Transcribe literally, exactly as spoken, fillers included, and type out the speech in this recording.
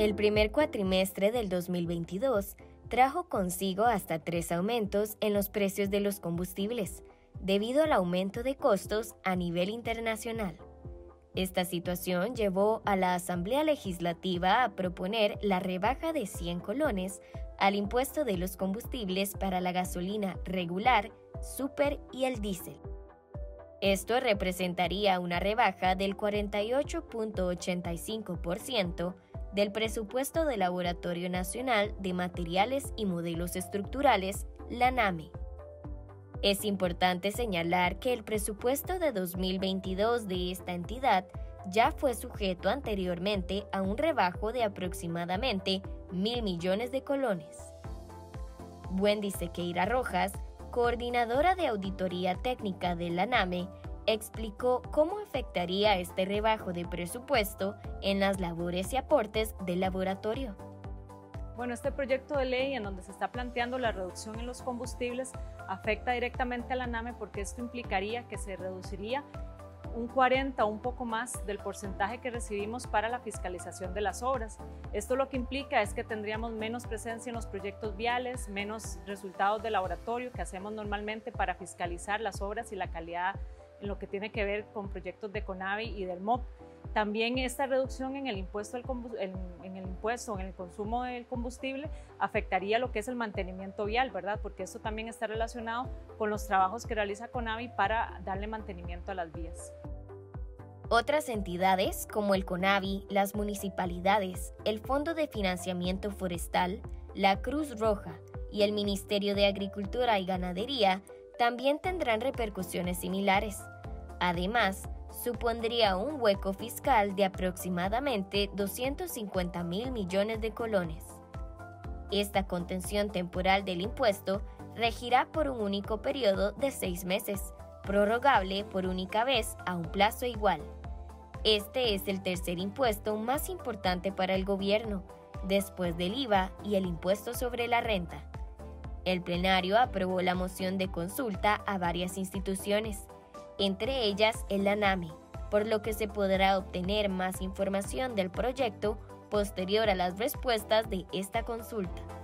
El primer cuatrimestre del dos mil veintidós trajo consigo hasta tres aumentos en los precios de los combustibles, debido al aumento de costos a nivel internacional. Esta situación llevó a la Asamblea Legislativa a proponer la rebaja de cien colones al impuesto de los combustibles para la gasolina regular, super y el diésel. Esto representaría una rebaja del cuarenta y ocho punto ochenta y cinco por ciento del presupuesto del Laboratorio Nacional de Materiales y Modelos Estructurales, LANAMME. Es importante señalar que el presupuesto de dos mil veintidós de esta entidad ya fue sujeto anteriormente a un rebajo de aproximadamente mil millones de colones. Wendy Sequeira Rojas, coordinadora de Auditoría Técnica de LANAMME, explicó cómo afectaría este rebajo de presupuesto en las labores y aportes del laboratorio. Bueno, este proyecto de ley en donde se está planteando la reducción en los combustibles afecta directamente a LANAMME porque esto implicaría que se reduciría un cuarenta o un poco más del porcentaje que recibimos para la fiscalización de las obras. Esto lo que implica es que tendríamos menos presencia en los proyectos viales, menos resultados de laboratorio que hacemos normalmente para fiscalizar las obras y la calidad en lo que tiene que ver con proyectos de CONAVI y del M O P. También esta reducción en el impuesto al en, en el impuesto, en el consumo del combustible, afectaría lo que es el mantenimiento vial, ¿verdad? Porque esto también está relacionado con los trabajos que realiza CONAVI para darle mantenimiento a las vías. Otras entidades como el CONAVI, las municipalidades, el Fondo de Financiamiento Forestal, la Cruz Roja y el Ministerio de Agricultura y Ganadería también tendrán repercusiones similares. Además, supondría un hueco fiscal de aproximadamente doscientos cincuenta mil millones de colones. Esta contención temporal del impuesto regirá por un único periodo de seis meses, prorrogable por única vez a un plazo igual. Este es el tercer impuesto más importante para el gobierno, después del I V A y el impuesto sobre la renta. El plenario aprobó la moción de consulta a varias instituciones, entre ellas el LANAMME, por lo que se podrá obtener más información del proyecto posterior a las respuestas de esta consulta.